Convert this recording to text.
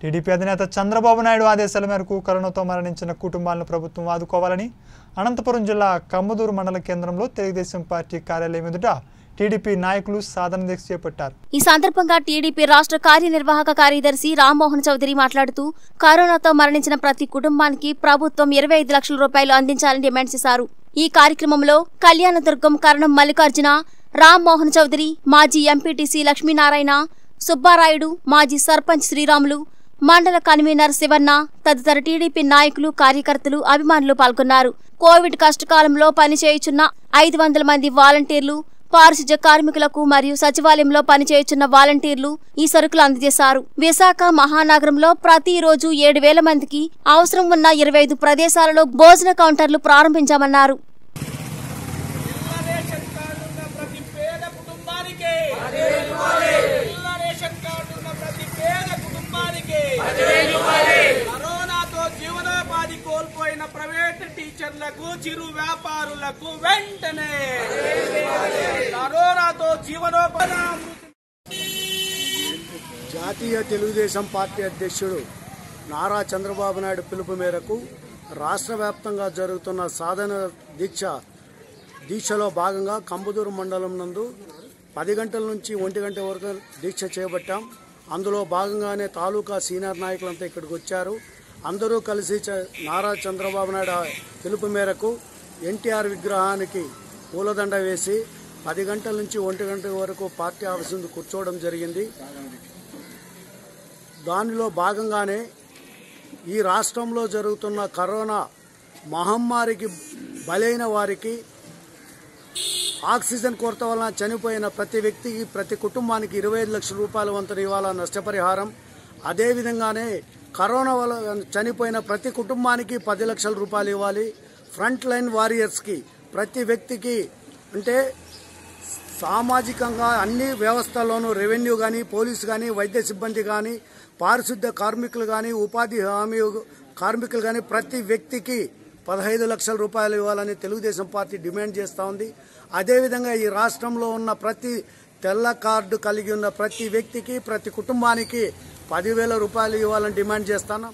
TDP అధినేత చంద్రబాబు నాయుడు ఆదేశాల మేరకు కరోనాతో మరణించిన కుటుంబాలను ప్రభుత్వం ఆదుకోవాలని అనంతపురం జిల్లా కమ్మదూరు మండల కేంద్రంలో తెలుగుదేశం పార్టీ కార్యాలయం ఎదుట టీడీపీ నాయకులు సాధన దీక్ష చేపట్టారు। ఈ సందర్భంగా టీడీపీ రాష్ట్ర కార్యనిర్వాహక కార్యదర్శి రామ్మోహన్ చౌదరి మాట్లాడుతూ కరోనాతో మరణించిన ప్రతి కుటుంబానికి ప్రభుత్వం 25 లక్షల రూపాయలు అందించాలని డిమాండ్ చేశారు। ఈ కార్యక్రమంలో కళ్యాణదుర్గం కరణం మల్లికార్జున, రామ్మోహన్ చౌదరి, మాజీ ఎంపీటీసీ లక్ష్మీనారాయణ, సుబ్బారాయుడు, మాజీ సర్పంచ్ శ్రీరాములు, మండల కన్వీనర్ శివన్న తదితర టీడీపీ నాయకులు, కార్యకర్తలు, అభిమానులు పాల్గొన్నారు। కోవిడ్ కష్టకాలంలో పనిచేయుచున్న 500 మంది వాలంటీర్లు, పారిశుధ్య కార్మికులకు మరియు సచివాలయంలో పనిచేయుచున్న వాలంటీర్లు ఈ సరుకులు అందజేశారు। విశాఖ మహానగరంలో ప్రతిరోజు 7,000 మందికి అవసరం ఉన్న 25 ప్రదేశాలలో భోజన కౌంటర్లు ప్రారంభించామన్నారు। ప్రైవేట్ టీచర్లకు, చిరు వ్యాపారులకు వెంటనే కరోనాతో జీవనోపాధి జాతీయ తెలుగుదేశం పార్టీ అధ్యక్షుడు నారా చంద్రబాబు నాయుడు పిలుపు మేరకు రాష్ట్ర వ్యాప్తంగా జరుగుతున్న సాధన దీక్షలో భాగంగా కంబదూరు మండలం నందు 10 గంటల నుంచి 1 గంట వరకు దీక్ష చేపట్టాం। అందులో భాగంగానే తాలూకా సీనియర్ నాయకులంతా ఇక్కడికి వచ్చారు। అందరూ కలిసి నారా చంద్రబాబు నాయుడు పిలుపు మేరకు ఎన్టీఆర్ విగ్రహానికి పూలదండ వేసి 10 గంటల నుంచి 1 గంట వరకు పార్టీ ఆఫీసు ముందు కూర్చోవడం జరిగింది। దానిలో భాగంగానే ఈ రాష్ట్రంలో జరుగుతున్న కరోనా మహమ్మారికి బలైన వారికి, ఆక్సిజన్ కొరత వలన చనిపోయిన ప్రతి వ్యక్తికి, ప్రతి కుటుంబానికి 25 లక్షల రూపాయల వంతు ఇవాళ నష్టపరిహారం, అదేవిధంగానే కరోనా వల్ల చనిపోయిన ప్రతి కుటుంబానికి 10 లక్షల రూపాయలు ఇవ్వాలి। ఫ్రంట్ లైన్ వారియర్స్కి, ప్రతి వ్యక్తికి, అంటే సామాజికంగా అన్ని వ్యవస్థల్లోనూ రెవెన్యూ కానీ, పోలీసు కానీ, వైద్య సిబ్బంది కానీ, పారిశుద్ధ్య కార్మికులు కానీ, ఉపాధి హామీ కార్మికులు కానీ ప్రతి వ్యక్తికి 15 లక్షల రూపాయలు ఇవ్వాలని తెలుగుదేశం పార్టీ డిమాండ్ చేస్తూ ఉంది। అదేవిధంగా ఈ రాష్ట్రంలో ఉన్న ప్రతి తెల్ల కార్డు కలిగి ఉన్న ప్రతి వ్యక్తికి, ప్రతి కుటుంబానికి 10,000 రూపాయలు ఇవ్వాలని డిమాండ్ చేస్తాను।